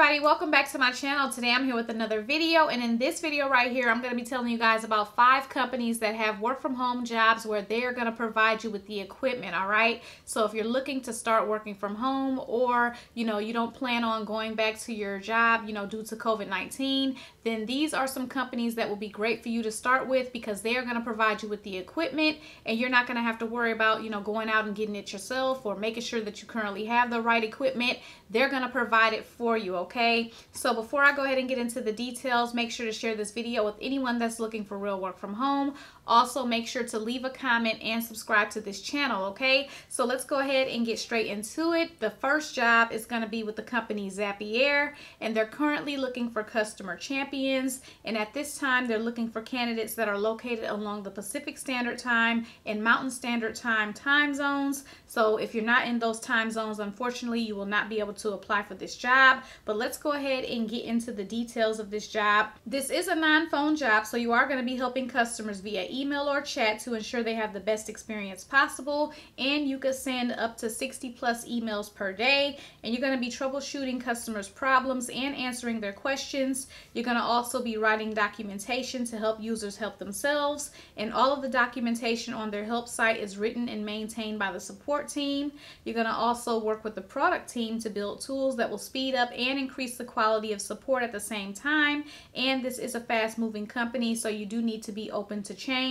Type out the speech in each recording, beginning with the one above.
everybody, welcome back to my channel. Today I'm here with another video, and in this video right here I'm going to be telling you guys about 5 companies that have work from home jobs where they're going to provide you with the equipment. All right, so if you're looking to start working from home, or you know you don't plan on going back to your job, you know, due to COVID-19, then these are some companies that will be great for you to start with, because they're going to provide you with the equipment and you're not going to have to worry about, you know, going out and getting it yourself or making sure that you currently have the right equipment. They're going to provide it for you, okay? So before I go ahead and get into the details, make sure to share this video with anyone that's looking for real work from home. Also, make sure to leave a comment and subscribe to this channel, okay? So let's go ahead and get straight into it. The first job is going to be with the company Zapier, and they're currently looking for customer champions, and at this time they're looking for candidates that are located along the Pacific Standard Time and Mountain Standard Time zones. So if you're not in those time zones, unfortunately you will not be able to apply for this job. But let's go ahead and get into the details of this job. This is a non-phone job, so you are going to be helping customers via email or chat to ensure they have the best experience possible, and you could send up to 60+ emails per day, and you're going to be troubleshooting customers' problems and answering their questions. You're going to also be writing documentation to help users help themselves, and all of the documentation on their help site is written and maintained by the support team. You're going to also work with the product team to build tools that will speed up and increase the quality of support at the same time, and this is a fast-moving company, so you do need to be open to change.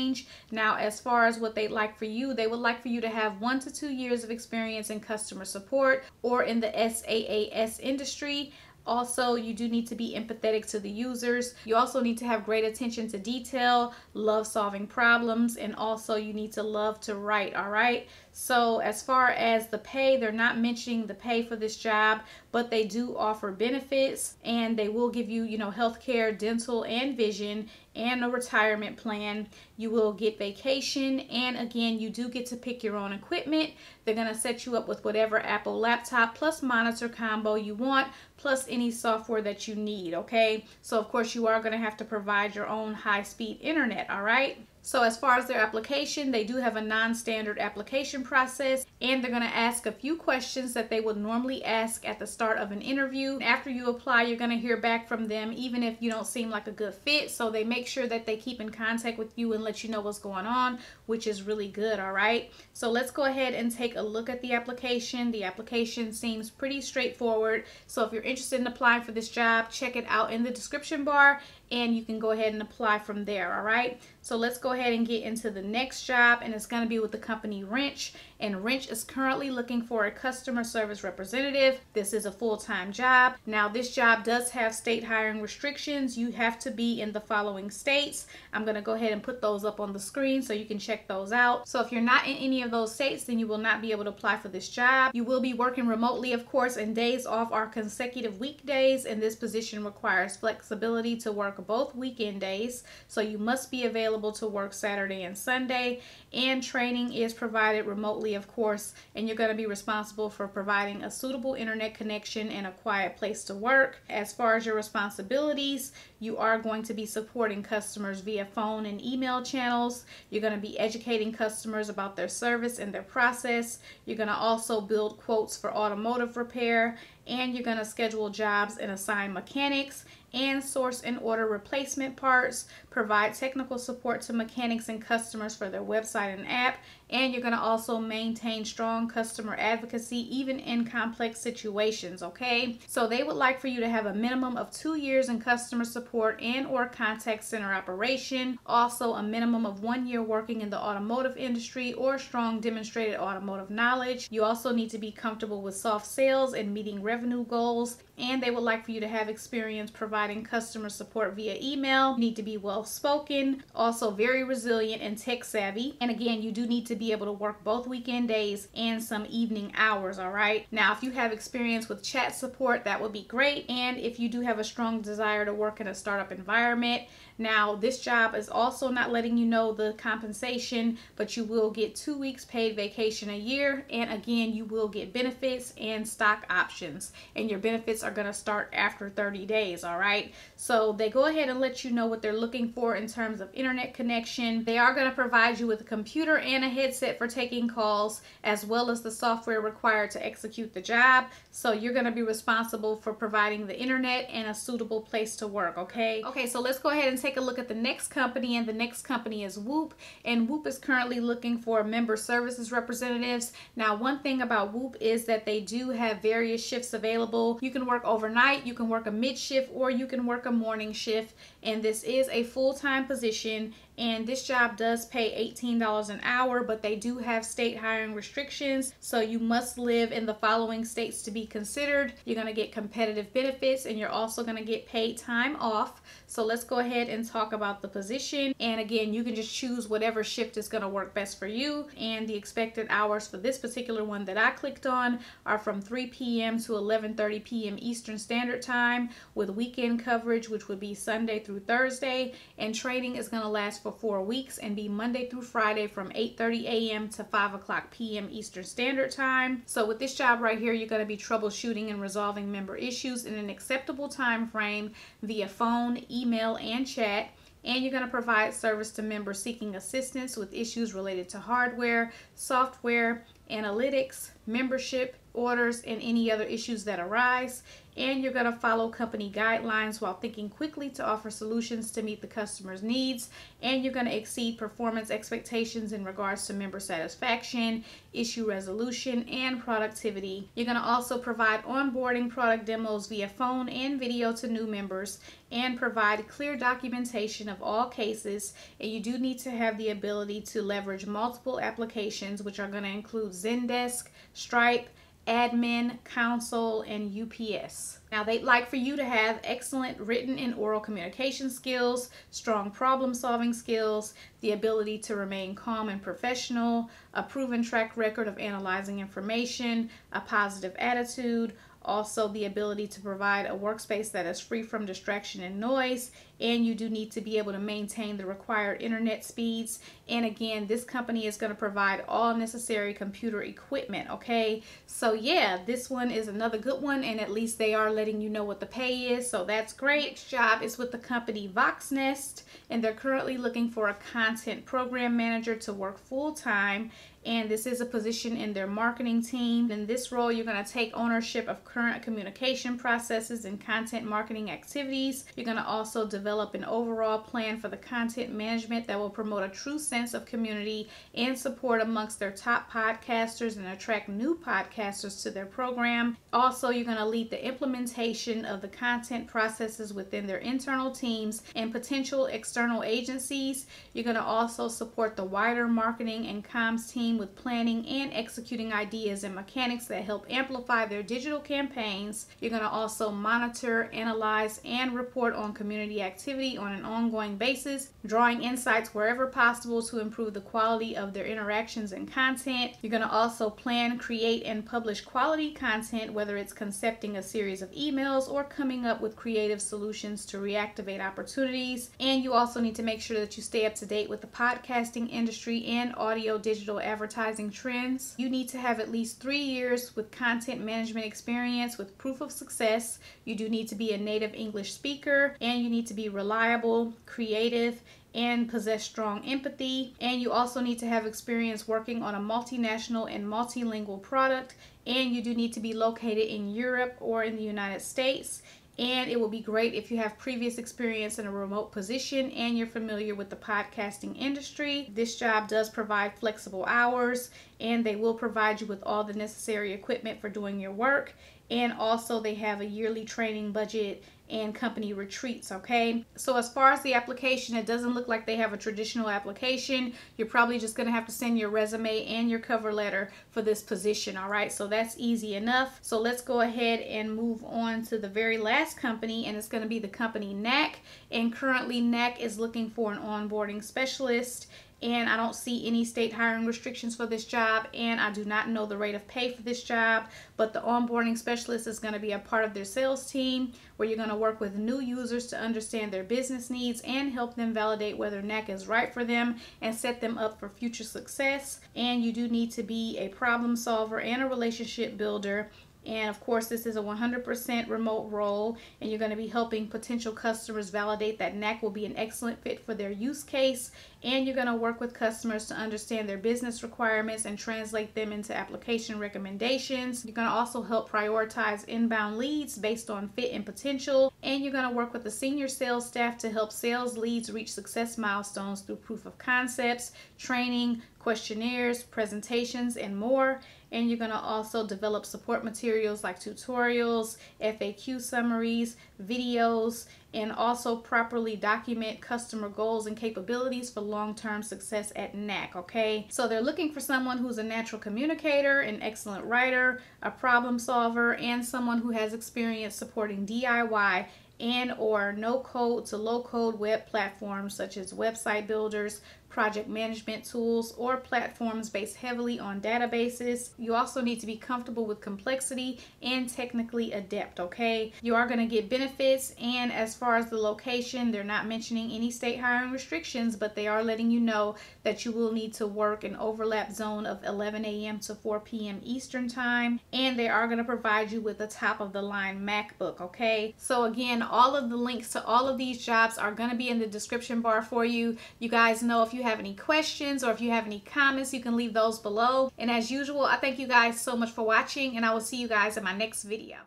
Now, as far as what they'd like for you, they would like for you to have 1 to 2 years of experience in customer support or in the SaaS industry. Also, you do need to be empathetic to the users. You also need to have great attention to detail, love solving problems, and also you need to love to write, all right? So as far as the pay, they're not mentioning the pay for this job, but they do offer benefits, and they will give you, you know, healthcare, dental, and vision, and a retirement plan. You will get vacation, and again, you do get to pick your own equipment. They're gonna set you up with whatever Apple laptop plus monitor combo you want, plus any software that you need, okay? So of course you are gonna have to provide your own high-speed internet, all right? So as far as their application, they do have a non-standard application process, and they're going to ask a few questions that they would normally ask at the start of an interview. After you apply, you're going to hear back from them, even if you don't seem like a good fit. So they make sure that they keep in contact with you and let you know what's going on, which is really good, all right? So let's go ahead and take a look at the application. The application seems pretty straightforward. So if you're interested in applying for this job, check it out in the description bar, and you can go ahead and apply from there, all right? So let's go ahead and get into the next job, and it's going to be with the company Wrench, and Wrench is currently looking for a customer service representative. This is a full-time job. Now, this job does have state hiring restrictions. You have to be in the following states. I'm going to go ahead and put those up on the screen so you can check those out. So if you're not in any of those states, then you will not be able to apply for this job. You will be working remotely, of course, and days off are consecutive weekdays, and this position requires flexibility to work both weekend days, so you must be available to work Saturday and Sunday, and training is provided remotely, of course, and you're going to be responsible for providing a suitable internet connection and a quiet place to work. As far as your responsibilities, you are going to be supporting customers via phone and email channels. You're going to be educating customers about their service and their process. You're going to also build quotes for automotive repair, and you're going to schedule jobs and assign mechanics, and source and order replacement parts, provide technical support to mechanics and customers for their website and app, and you're going to also maintain strong customer advocacy even in complex situations, okay? So they would like for you to have a minimum of 2 years in customer support and or contact center operation, also a minimum of 1 year working in the automotive industry or strong demonstrated automotive knowledge. You also need to be comfortable with soft sales and meeting revenue goals, and they would like for you to have experience providing customer support via email. You need to be well spoken, also very resilient and tech savvy, and again, you do need to be able to work both weekend days and some evening hours, all right? Now, if you have experience with chat support, that would be great, and if you do have a strong desire to work in a startup environment. Now, this job is also not letting you know the compensation, but you will get 2 weeks paid vacation a year, and again, you will get benefits and stock options, and your benefits are going to start after 30 days, all right? right? So they go ahead and let you know what they're looking for in terms of internet connection. They are going to provide you with a computer and a headset for taking calls, as well as the software required to execute the job. So you're going to be responsible for providing the internet and a suitable place to work, okay? Okay, so let's go ahead and take a look at the next company, and the next company is Whoop. And Whoop is currently looking for member services representatives. Now, one thing about Whoop is that they do have various shifts available. You can work overnight, you can work a mid-shift, or you can work a morning shift, and this is a full-time position, and this job does pay $18 an hour, but they do have state hiring restrictions, so you must live in the following states to be considered. You're going to get competitive benefits, and you're also going to get paid time off. So let's go ahead and talk about the position, and again, you can just choose whatever shift is going to work best for you, and the expected hours for this particular one that I clicked on are from 3 p.m. to 11:30 p.m. Eastern Standard Time, with weekend coverage, which would be Sunday through Thursday, and training is going to last for 4 weeks and be Monday through Friday from 8:30 a.m. to 5:00 p.m. Eastern Standard Time. So with this job right here, you're going to be troubleshooting and resolving member issues in an acceptable time frame via phone, email, and chat. And you're going to provide service to members seeking assistance with issues related to hardware, software, analytics, membership, orders, and any other issues that arise. And you're going to follow company guidelines while thinking quickly to offer solutions to meet the customer's needs. And you're going to exceed performance expectations in regards to member satisfaction, issue resolution, and productivity. You're going to also provide onboarding product demos via phone and video to new members, and provide clear documentation of all cases. And you do need to have the ability to leverage multiple applications, which are going to include Zendesk, Stripe, Admin, Council, and UPS. Now, they'd like for you to have excellent written and oral communication skills, strong problem-solving skills, the ability to remain calm and professional, a proven track record of analyzing information, a positive attitude, also the ability to provide a workspace that is free from distraction and noise, and you do need to be able to maintain the required internet speeds. And again, this company is going to provide all necessary computer equipment, okay? So yeah, this one is another good one, and at least they are letting you know what the pay is, so that's great. Next job is with the company Voxnest, and they're currently looking for a content program manager to work full-time, and this is a position in their marketing team. In this role, you're going to take ownership of current communication processes and content marketing activities. You're going to also develop an overall plan for the content management that will promote a true sense of community and support amongst their top podcasters and attract new podcasters to their program. Also, you're going to lead the implementation of the content processes within their internal teams and potential external agencies. You're going to also support the wider marketing and comms team with planning and executing ideas and mechanics that help amplify their digital campaigns. You're going to also monitor, analyze, and report on community activity on an ongoing basis, drawing insights wherever possible to improve the quality of their interactions and content. You're going to also plan, create, and publish quality content, whether it's concepting a series of emails or coming up with creative solutions to reactivate opportunities. And you also need to make sure that you stay up to date with the podcasting industry and audio digital advertising trends. You need to have at least 3 years with content management experience with proof of success. You do need to be a native English speaker, and you need to be reliable, creative, and possess strong empathy. And you also need to have experience working on a multinational and multilingual product, and you do need to be located in Europe or in the United States. And it will be great if you have previous experience in a remote position and you're familiar with the podcasting industry. This job does provide flexible hours, and they will provide you with all the necessary equipment for doing your work. And also, they have a yearly training budget and company retreats, okay? So as far as the application, it doesn't look like they have a traditional application. You're probably just gonna have to send your resume and your cover letter for this position, all right? So that's easy enough. So let's go ahead and move on to the very last company, and it's gonna be the company Knack. And currently Knack is looking for an onboarding specialist, and I don't see any state hiring restrictions for this job, and I do not know the rate of pay for this job, but the onboarding specialist is going to be a part of their sales team, where you're going to work with new users to understand their business needs and help them validate whether Knack is right for them and set them up for future success. And you do need to be a problem solver and a relationship builder, And of course, this is a 100% remote role, and you're going to be helping potential customers validate that Knack will be an excellent fit for their use case. And you're going to work with customers to understand their business requirements and translate them into application recommendations. You're going to also help prioritize inbound leads based on fit and potential. And you're going to work with the senior sales staff to help sales leads reach success milestones through proof of concepts, training, questionnaires, presentations, and more. And you're going to also develop support materials like tutorials, FAQ summaries, videos, and also properly document customer goals and capabilities for long-term success at Knack, okay? So they're looking for someone who's a natural communicator, an excellent writer, a problem solver, and someone who has experience supporting DIY and or no-code to low-code web platforms such as website builders, project management tools, or platforms based heavily on databases. You also need to be comfortable with complexity and technically adept, okay? You are going to get benefits, and as far as the location, they're not mentioning any state hiring restrictions, but they are letting you know that you will need to work an overlap zone of 11 a.m. to 4 p.m. Eastern time, and they are going to provide you with a top-of-the-line MacBook, okay? So again, all of the links to all of these jobs are going to be in the description bar for you. You guys know if you have any questions or if you have any comments, you can leave those below. And as usual, I thank you guys so much for watching, and I will see you guys in my next video.